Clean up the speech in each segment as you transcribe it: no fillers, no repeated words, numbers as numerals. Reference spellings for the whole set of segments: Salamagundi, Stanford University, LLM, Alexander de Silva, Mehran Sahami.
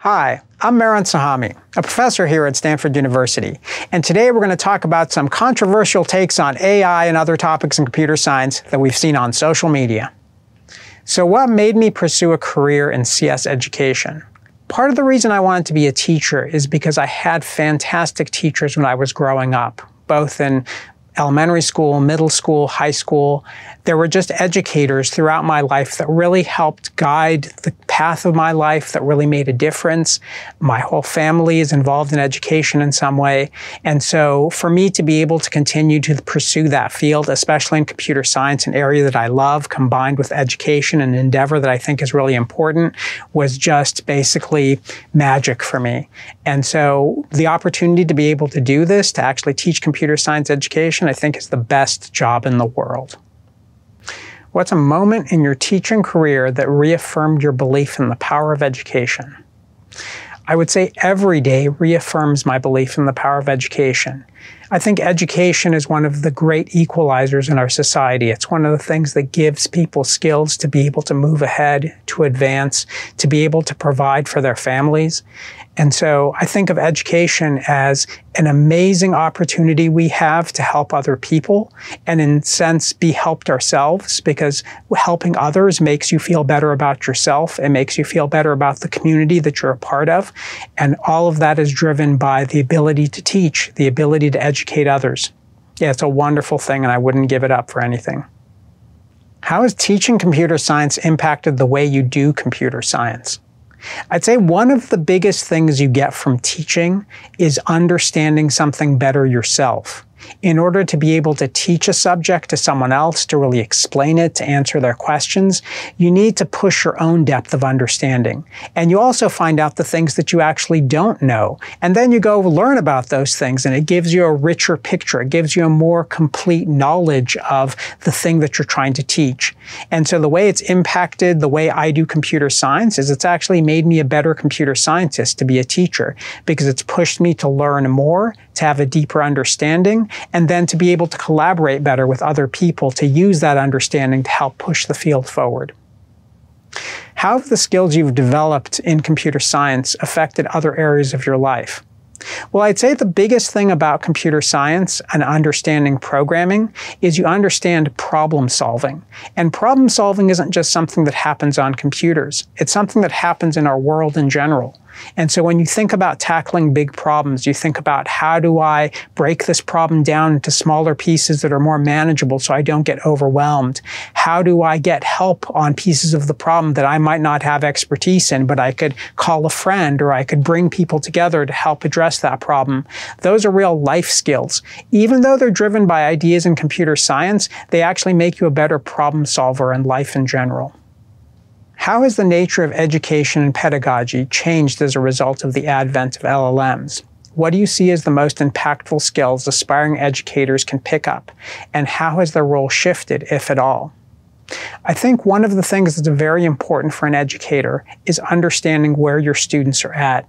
Hi, I'm Mehran Sahami, a professor here at Stanford University, and today we're going to talk about some controversial takes on AI and other topics in computer science that we've seen on social media. So what made me pursue a career in CS education? Part of the reason I wanted to be a teacher is because I had fantastic teachers when I was growing up, both in elementary school, middle school, high school. There were just educators throughout my life that really helped guide the path of my life, that really made a difference. My whole family is involved in education in some way. And so for me to be able to continue to pursue that field, especially in computer science, an area that I love, combined with education, an endeavor that I think is really important, was just basically magic for me. And so the opportunity to be able to do this, to actually teach computer science education, I think is the best job in the world. What's a moment in your teaching career that reaffirmed your belief in the power of education? I would say every day reaffirms my belief in the power of education. I think education is one of the great equalizers in our society. It's one of the things that gives people skills to be able to move ahead, to advance, to be able to provide for their families. And so I think of education as an amazing opportunity we have to help other people and, in a sense, be helped ourselves, because helping others makes you feel better about yourself. It makes you feel better about the community that you're a part of. And all of that is driven by the ability to teach, the ability to educate others. Yeah, it's a wonderful thing, and I wouldn't give it up for anything. How has teaching computer science impacted the way you do computer science? I'd say one of the biggest things you get from teaching is understanding something better yourself. In order to be able to teach a subject to someone else, to really explain it, to answer their questions, you need to push your own depth of understanding. And you also find out the things that you actually don't know. And then you go learn about those things, and it gives you a richer picture. It gives you a more complete knowledge of the thing that you're trying to teach. And so the way it's impacted the way I do computer science is it's actually made me a better computer scientist to be a teacher, because it's pushed me to learn more, to have a deeper understanding, and then to be able to collaborate better with other people to use that understanding to help push the field forward. How have the skills you've developed in computer science affected other areas of your life? Well, I'd say the biggest thing about computer science and understanding programming is you understand problem solving. And problem solving isn't just something that happens on computers. It's something that happens in our world in general. And so when you think about tackling big problems, you think about, how do I break this problem down into smaller pieces that are more manageable so I don't get overwhelmed? How do I get help on pieces of the problem that I might not have expertise in, but I could call a friend, or I could bring people together to help address that problem? Those are real life skills. Even though they're driven by ideas in computer science, they actually make you a better problem solver in life in general. How has the nature of education and pedagogy changed as a result of the advent of LLMs? What do you see as the most impactful skills aspiring educators can pick up? And how has their role shifted, if at all? I think one of the things that's very important for an educator is understanding where your students are at.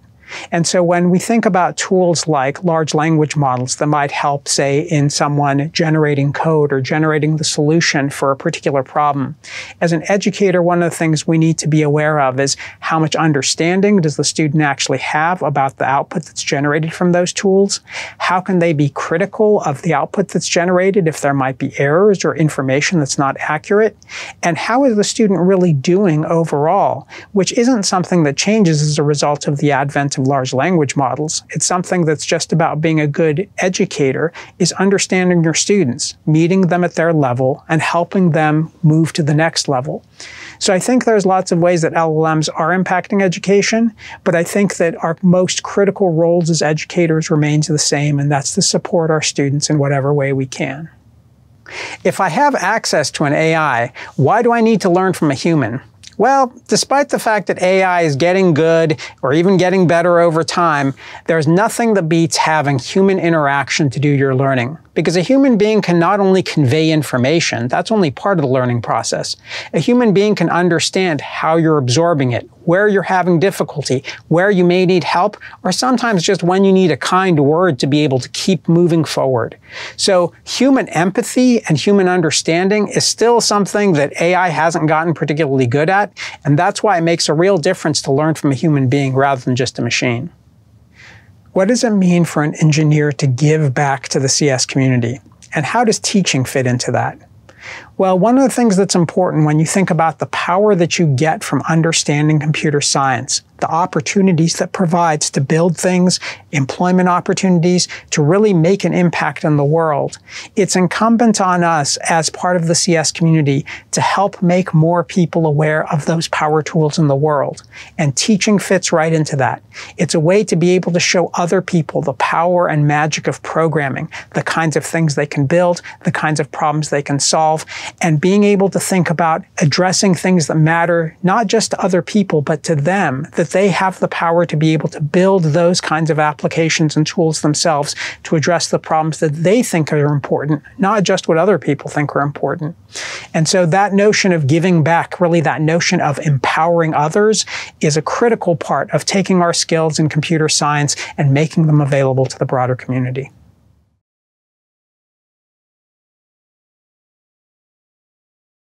And so when we think about tools like large language models that might help, say, in someone generating code or generating the solution for a particular problem, as an educator, one of the things we need to be aware of is how much understanding does the student actually have about the output that's generated from those tools? How can they be critical of the output that's generated if there might be errors or information that's not accurate? And how is the student really doing overall, which isn't something that changes as a result of the advent of large language models. It's something that's just about being a good educator, is understanding your students, meeting them at their level, and helping them move to the next level. So I think there's lots of ways that LLMs are impacting education, but I think that our most critical roles as educators remains the same, and that's to support our students in whatever way we can. If I have access to an AI, why do I need to learn from a human? Well, despite the fact that AI is getting good or even getting better over time, there's nothing that beats having human interaction to do your learning. Because a human being can not only convey information, that's only part of the learning process. A human being can understand how you're absorbing it, where you're having difficulty, where you may need help, or sometimes just when you need a kind word to be able to keep moving forward. So human empathy and human understanding is still something that AI hasn't gotten particularly good at, and that's why it makes a real difference to learn from a human being rather than just a machine. What does it mean for an engineer to give back to the CS community? And how does teaching fit into that? Well, one of the things that's important when you think about the power that you get from understanding computer science, the opportunities that provides to build things, employment opportunities, to really make an impact in the world, it's incumbent on us as part of the CS community to help make more people aware of those power tools in the world. And teaching fits right into that. It's a way to be able to show other people the power and magic of programming, the kinds of things they can build, the kinds of problems they can solve, and being able to think about addressing things that matter, not just to other people, but to them, that they have the power to be able to build those kinds of applications and tools themselves to address the problems that they think are important, not just what other people think are important. And so that notion of giving back, really that notion of empowering others, is a critical part of taking our skills in computer science and making them available to the broader community.